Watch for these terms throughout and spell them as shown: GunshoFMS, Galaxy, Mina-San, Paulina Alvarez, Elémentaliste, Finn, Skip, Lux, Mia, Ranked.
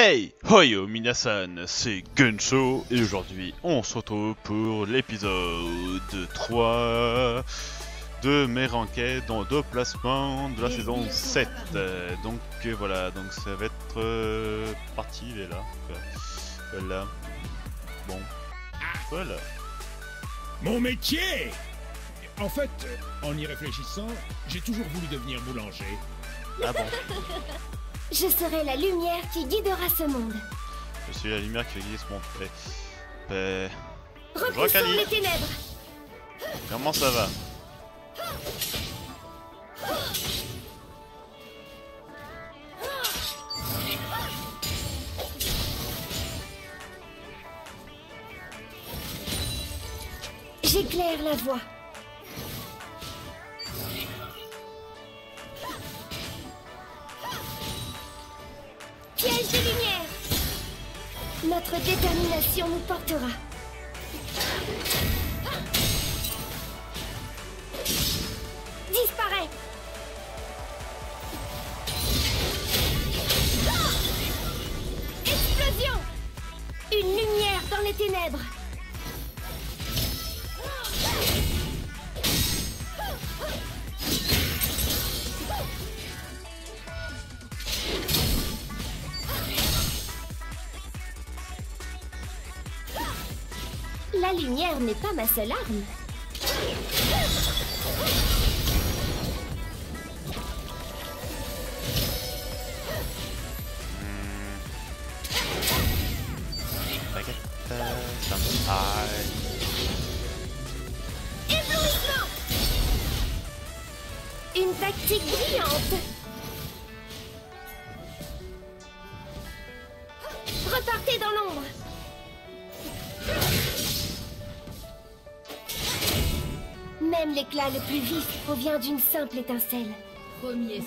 Hey, hoyo minasan, c'est Gunsho et aujourd'hui on se retrouve pour l'épisode 3 de mes ranked dans deux placements de la saison 7. Donc voilà, donc ça va être parti, il est là. Voilà. Bon. Voilà. Mon métier! En fait, en y réfléchissant, j'ai toujours voulu devenir boulanger. Ah bon? Je serai la lumière qui guidera ce monde. Je suis la lumière qui va guider ce monde. Repoussons les ténèbres. Comment ça va? J'éclaire la voie. Piège de lumière! Notre détermination nous portera. Disparaît! Explosion! Une lumière dans les ténèbres. La lumière n'est pas ma seule arme. Éblouissement! Une tactique brillante. Repartez dans l'ombre. Même l'éclat le plus vif provient d'une simple étincelle. Premier sang.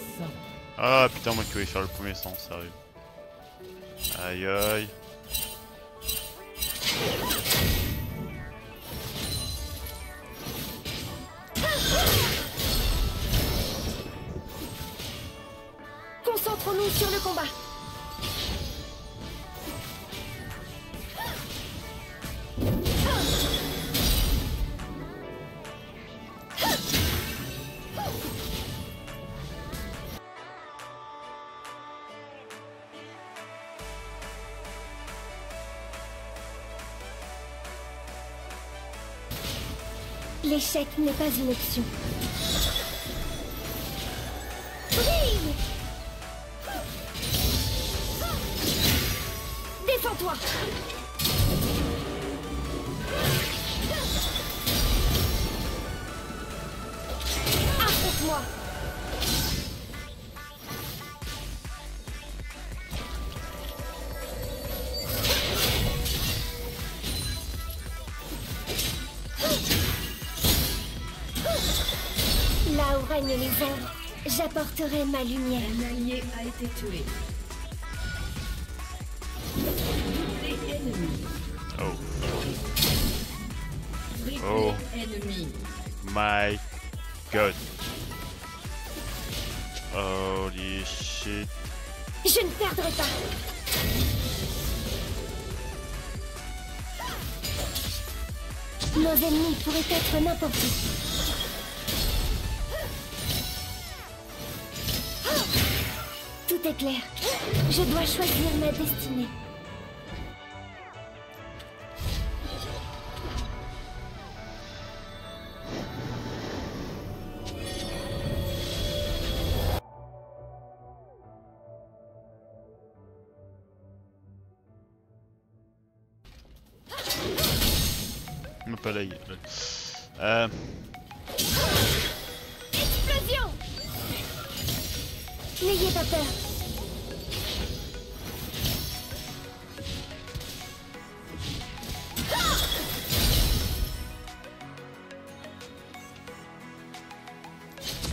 Ah putain, moi qui voulais faire le premier sang, sérieux. Aïe aïe. Concentrons-nous sur le combat. L'échec n'est pas une option. Brille! Défends-toi! Affronte-moi! Là où règnent les ombres, j'apporterai ma lumière. Un allié a été tué. Doublé ennemi. Oh. Triplé ennemi. My God. Holy shit. Je ne perdrai pas. Nos ennemis pourraient être n'importe qui. Tout est clair. Je dois choisir ma destinée. Pas la gueule. Explosion! N'ayez pas peur.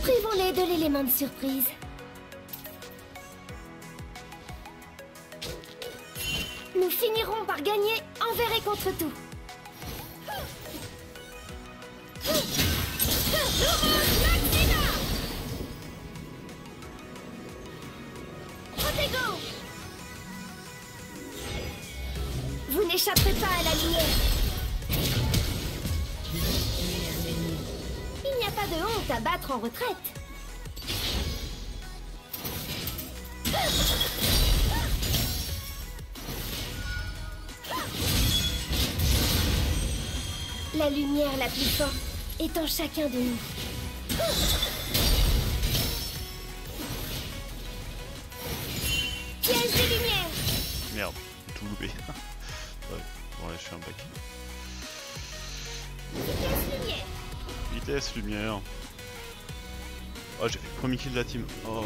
Privons-les de l'élément de surprise. Nous finirons par gagner envers et contre tout. n'échapperai pas à la lumière. Il n'y a pas de honte à battre en retraite. La lumière la plus forte est en chacun de nous. Piège de lumière. Merde, j'ai tout loupé. Ouais, je suis un bac. Vitesse lumière. Vitesse lumière. Oh, j'ai fait le premier kill de la team. Oh.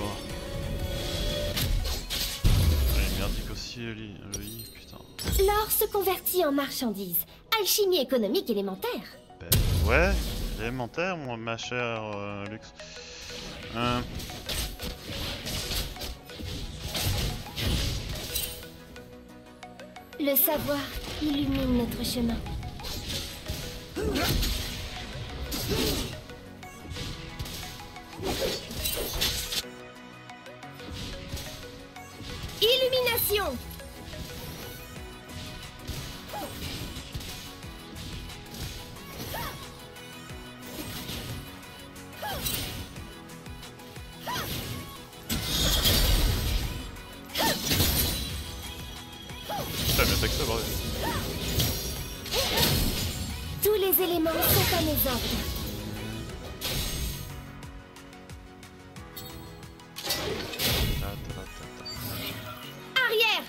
Allez, merdique aussi, le I, putain. L'or se convertit en marchandise. Alchimie économique élémentaire. Ben ouais, élémentaire, moi, ma chère Lux. Le savoir illumine notre chemin. Illumination. Tous les éléments sont à mes ordres. Arrière.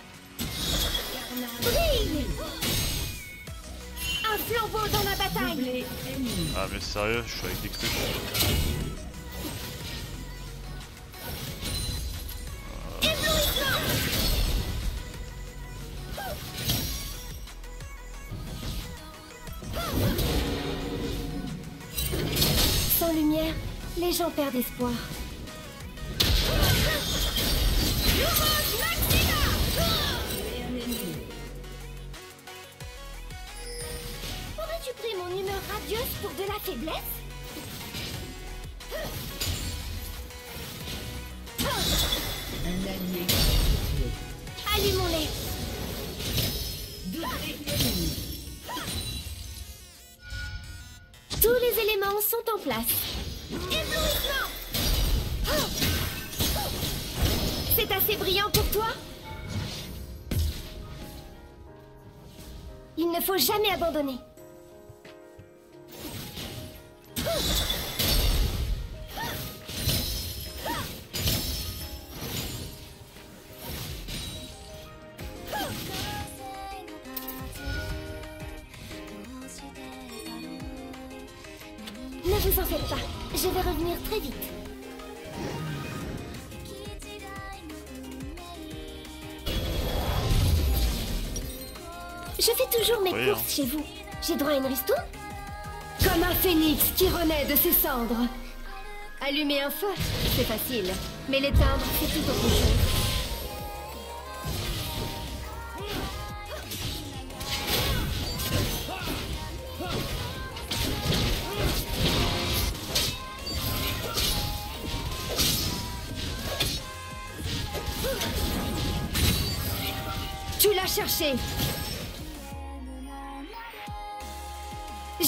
Brille. Un flambeau dans la bataille. Ah mais sérieux, je suis avec des trucs. Les gens perdent espoir. Aurais-tu pris mon humeur radieuse pour de la faiblesse? Allumons-les. Tous les éléments sont en place. Éblouissement! C'est assez brillant pour toi? Il ne faut jamais abandonner. Ne vous en faites pas, je vais revenir très vite. Je fais toujours mes courses chez vous. J'ai droit à une ristourne? Comme un phénix qui renaît de ses cendres. Allumer un feu, c'est facile, mais l'éteindre, c'est tout autre chose.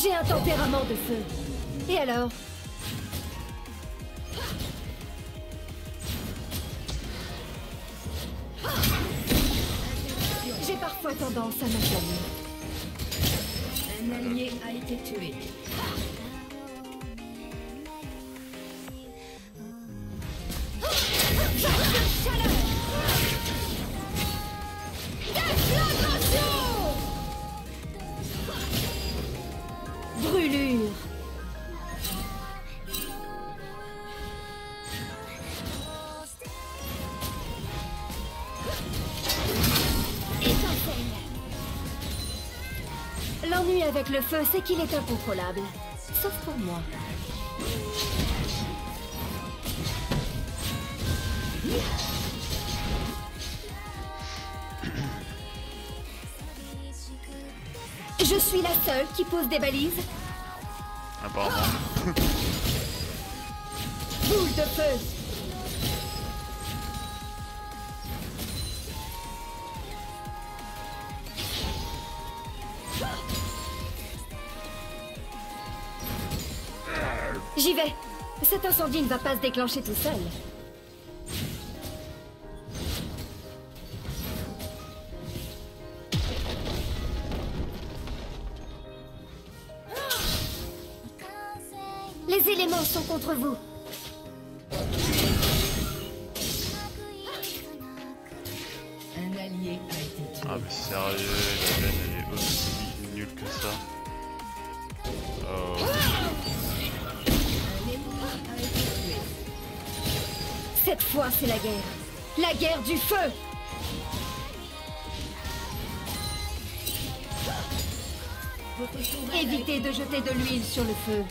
J'ai un tempérament de feu. Et alors? J'ai parfois tendance à m'acharner. Un allié a été tué. Brûlure. Étincelle. L'ennui avec le feu, c'est qu'il est incontrôlable. Sauf pour moi. Je suis la seule qui pose des balises. Apparemment. Boule de feu. J'y vais. Cet incendie ne va pas se déclencher tout seul. Les éléments sont contre vous. Un allié a été tué. Ah mais sérieux, la reine elle est aussi nulle que ça. Oh. Cette fois c'est la guerre. La guerre du feu. Évitez de jeter de l'huile sur le feu.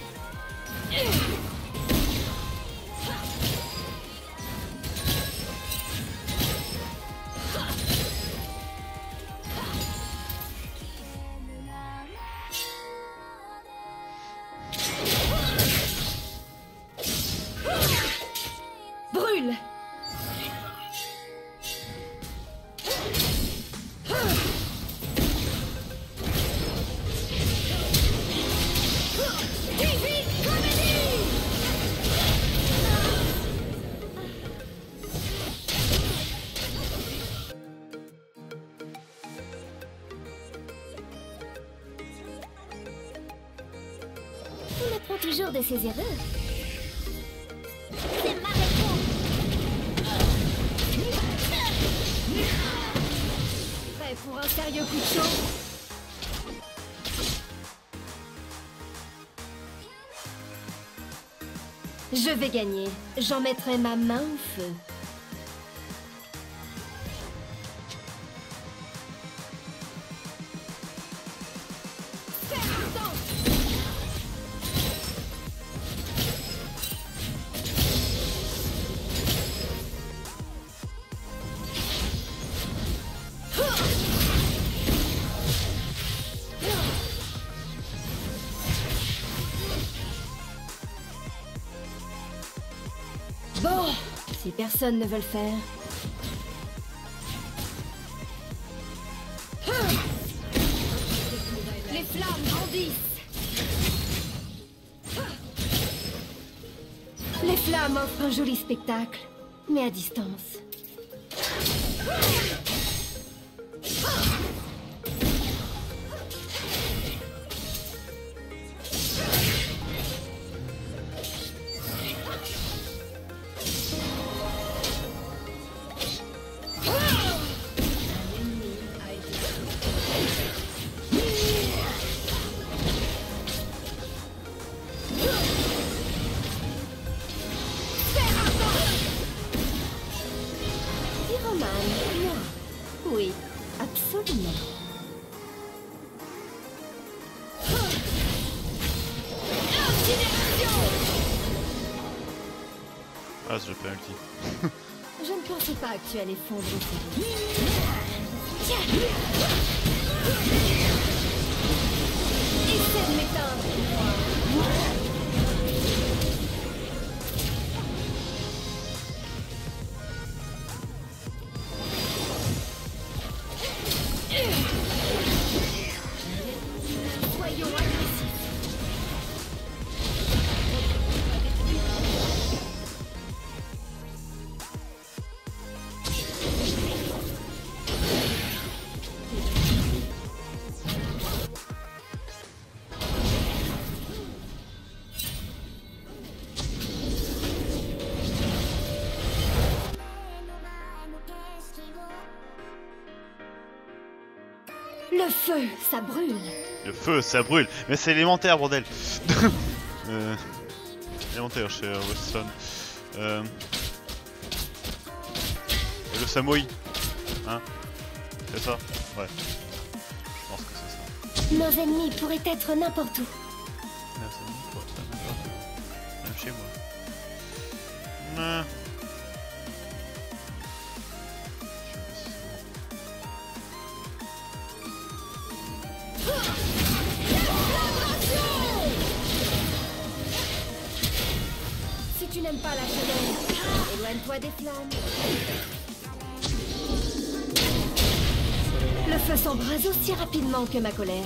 Brûle. Toujours de ses erreurs. C'est ma réponse. Prêt pour un sérieux coup de chaud? Je vais gagner. J'en mettrai ma main au feu. Bon, si personne ne veut le faire... Les flammes grandissent. Les flammes offrent un joli spectacle, mais à distance. Oui, absolument. Ah, j'ai pas un petit. Je ne pensais pas que tu allais fondre Tiens. Essaie de m'éteindre. Le feu, ça brûle. Le feu, ça brûle. Mais c'est élémentaire, bordel. Élémentaire chez Weston. Le Samoï. Hein? C'est ça? Ouais. Je pense que c'est ça. Nos ennemis pourraient être n'importe où. Nos ennemis pourraient être n'importe où. Même chez moi. Si tu n'aimes pas la chaleur, éloigne-toi des flammes. Le feu s'embrase aussi rapidement que ma colère.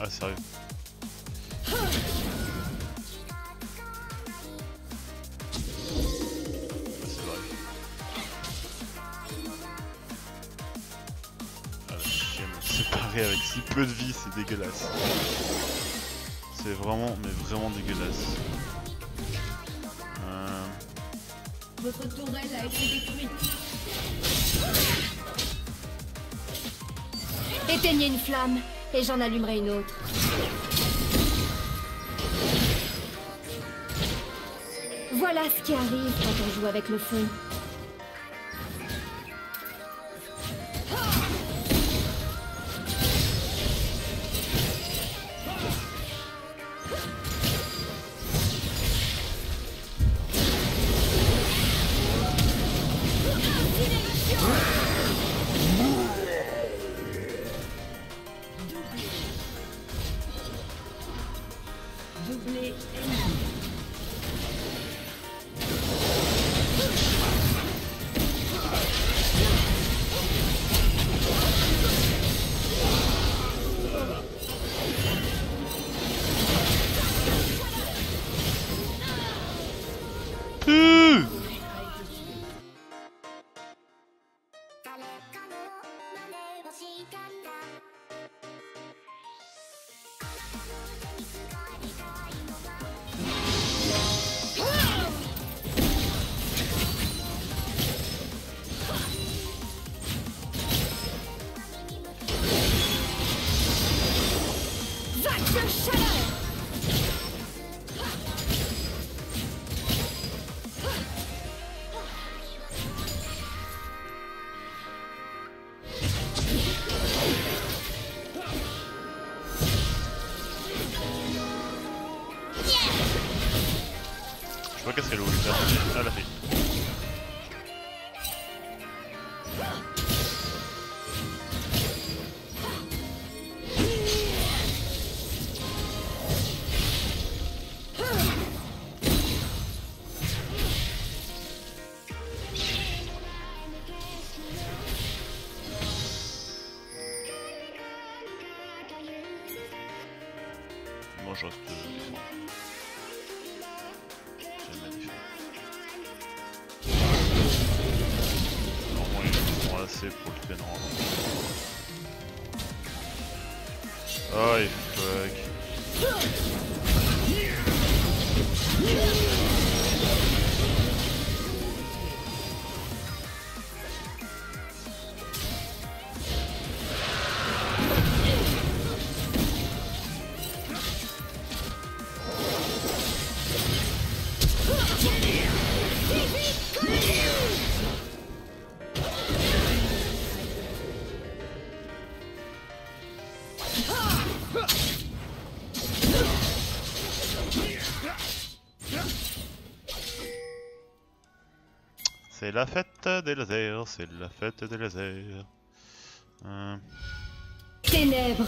Ah sérieux. Avec si peu de vie, c'est dégueulasse. C'est vraiment, mais vraiment dégueulasse. Votre tourelle a été détruite. Éteignez une flamme et j'en allumerai une autre. Voilà ce qui arrive quand on joue avec le feu. Je reste défendre. J'aime la défendre. Normalement ils sont assez pour le pénal. Aïe fuck. C'est la fête des lasers, c'est la fête des lasers. Ténèbres,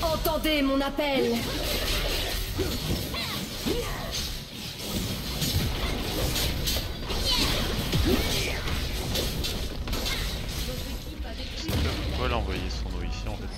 entendez mon appel. On va l'envoyer son eau ici en fait.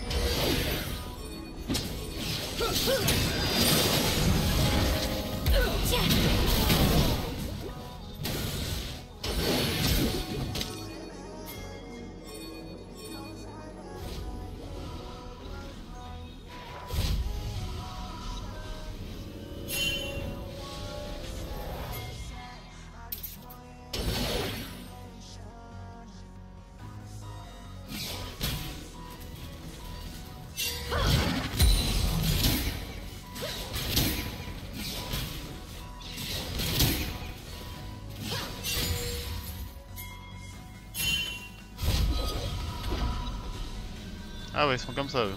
Ah ouais, ils sont comme ça eux.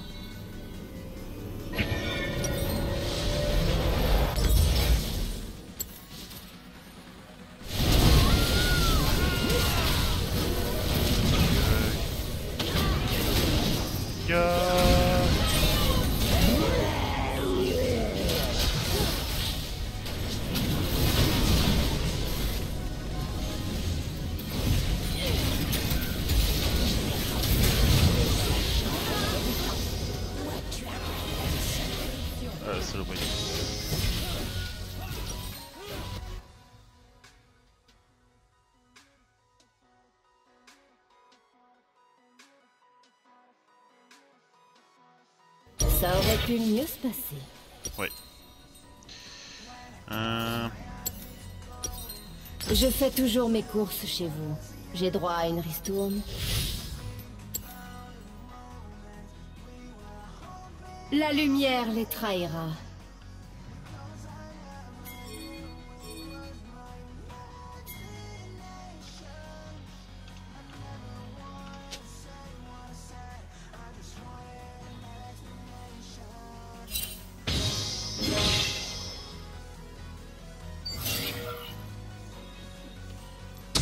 Ça peut mieux se passer. Ouais. Je fais toujours mes courses chez vous. J'ai droit à une ristourne. La lumière les trahira.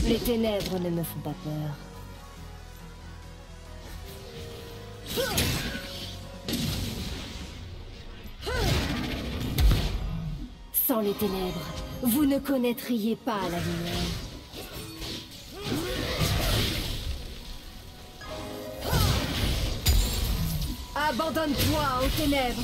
Les ténèbres ne me font pas peur. Sans les ténèbres, vous ne connaîtriez pas la lumière. Abandonne-toi aux ténèbres.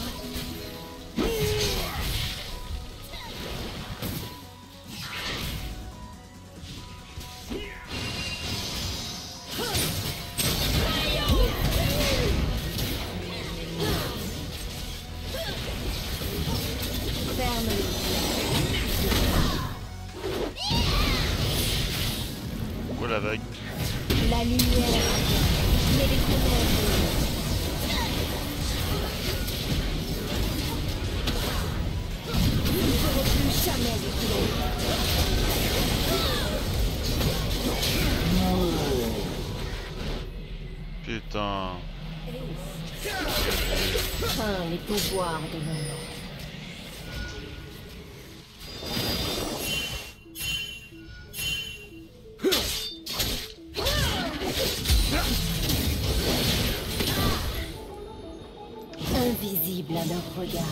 Invisible à leur regard.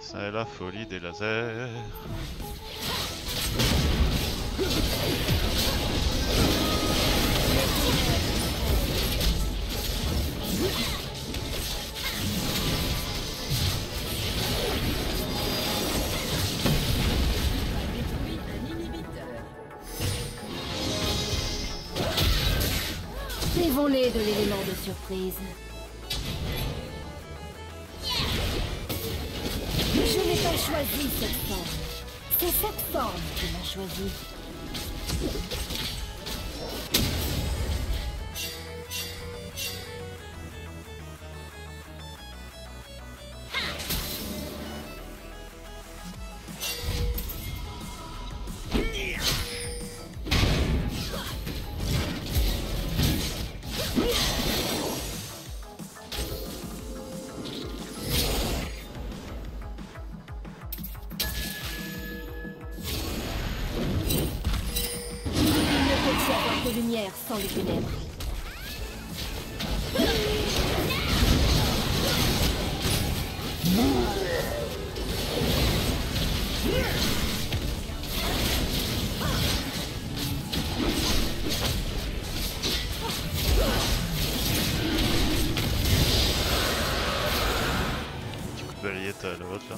C'est la folie des lasers. Dévolez de l'élément de surprise. Je n'ai pas choisi cette forme. C'est cette forme qui m'a choisi. Sans les ténèbres. Tu coupes la liette à la vôtre là.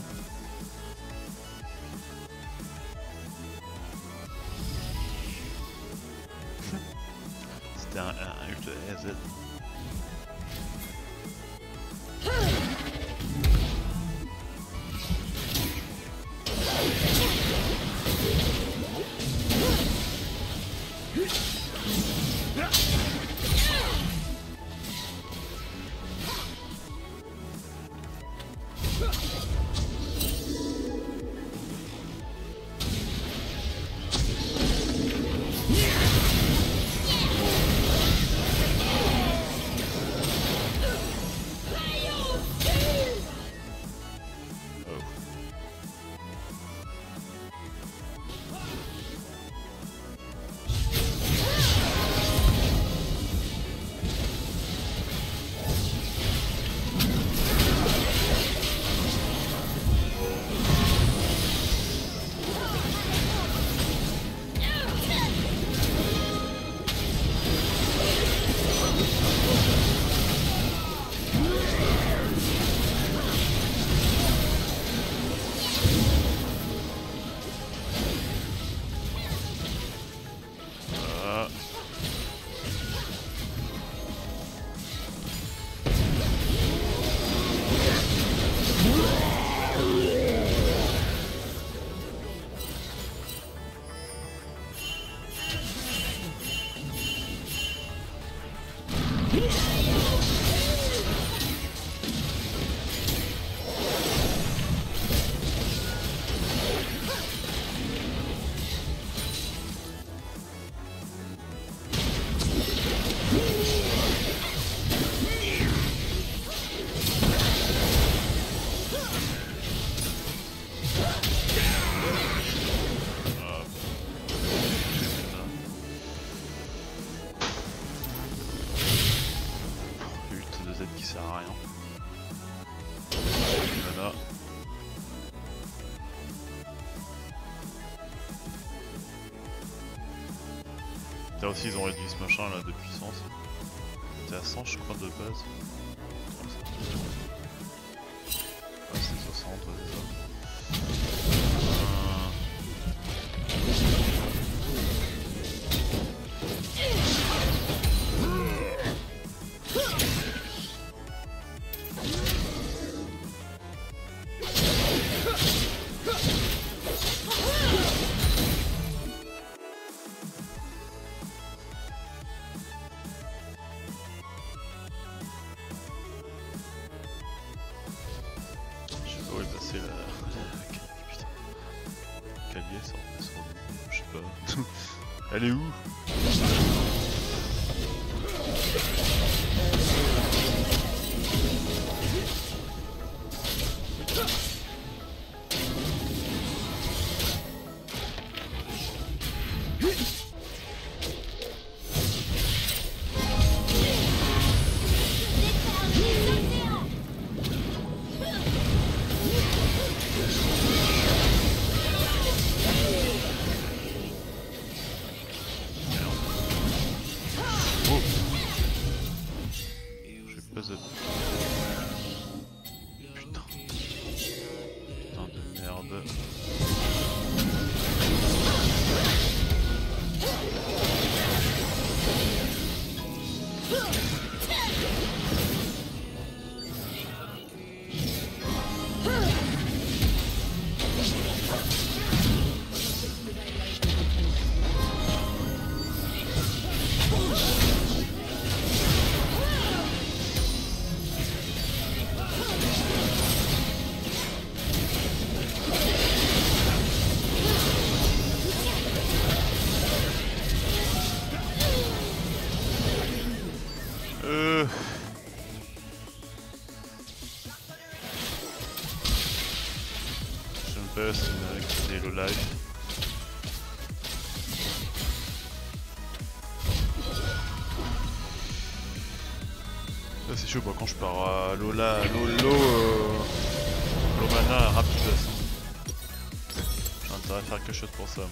Là aussi ils ont réduit ce machin là de puissance. C'était à 100 je crois de base. Ah, c'est 60 déjà. Elle est où? Le live. Là c'est chaud, bah, quand je pars à Lola, Lomana rapide. J'ai intérêt à faire quelque chose pour ça. Moi.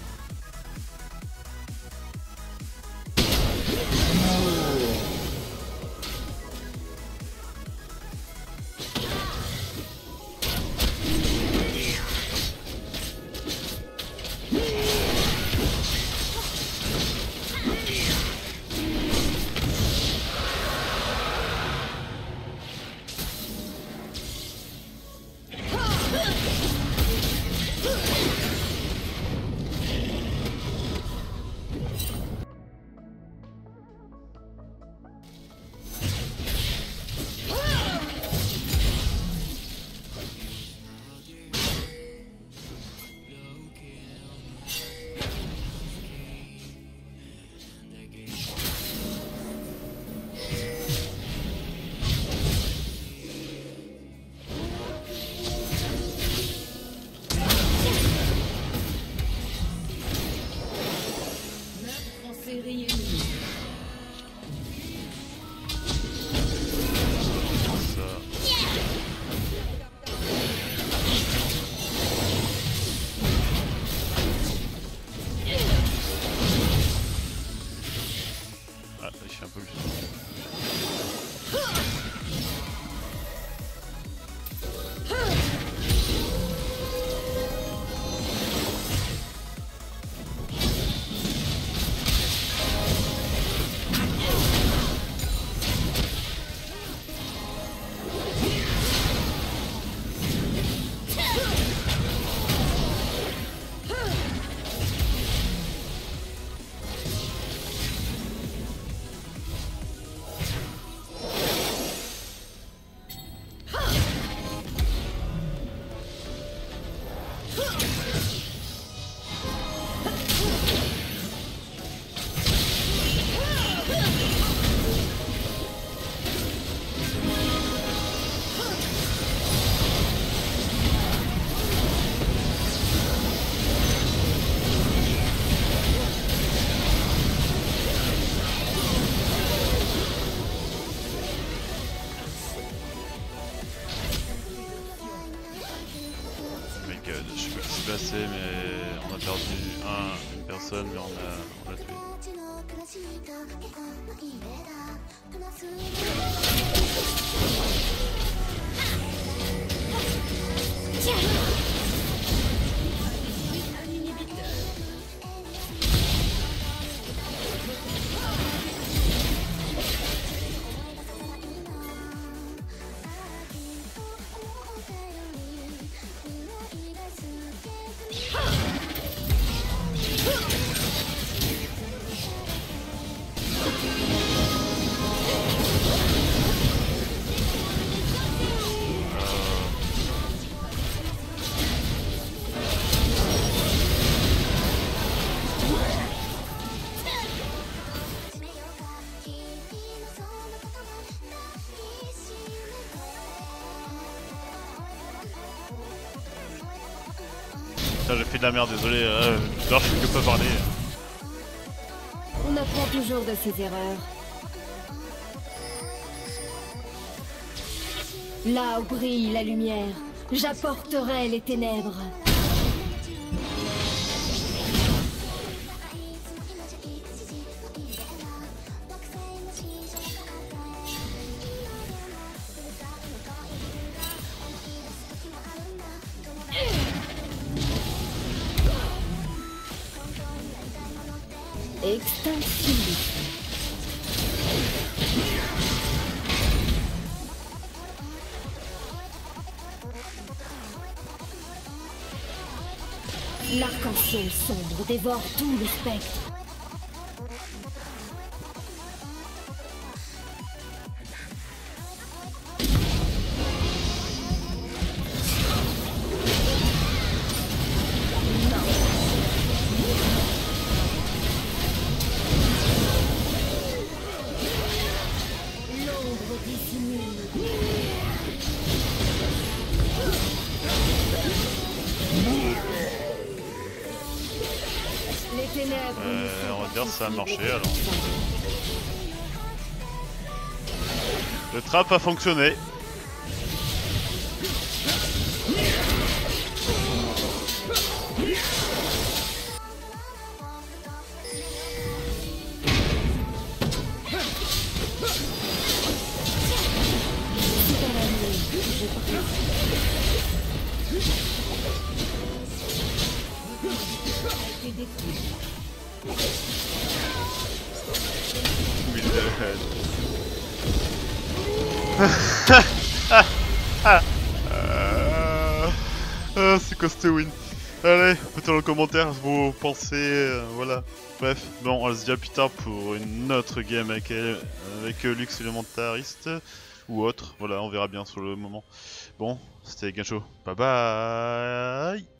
mec de je sais pas ce qui s'est passé, mais on a perdu une personne, mais on l'a tué. J'ai fait de la merde, désolé, alors je peux pas parler. On apprend toujours de ses erreurs. Là où brille la lumière, j'apporterai les ténèbres. L'arc-en-ciel sombre dévore tout le spectre. On va dire ça a marché alors. Le trap a fonctionné. C'est costé win. Allez, mettez en commentaire vos pensées, voilà. Bref, bon, on se dit à plus tard pour une autre game avec Lux Elementariste ou autre. Voilà, on verra bien sur le moment. Bon, c'était Gunsho. Bye bye.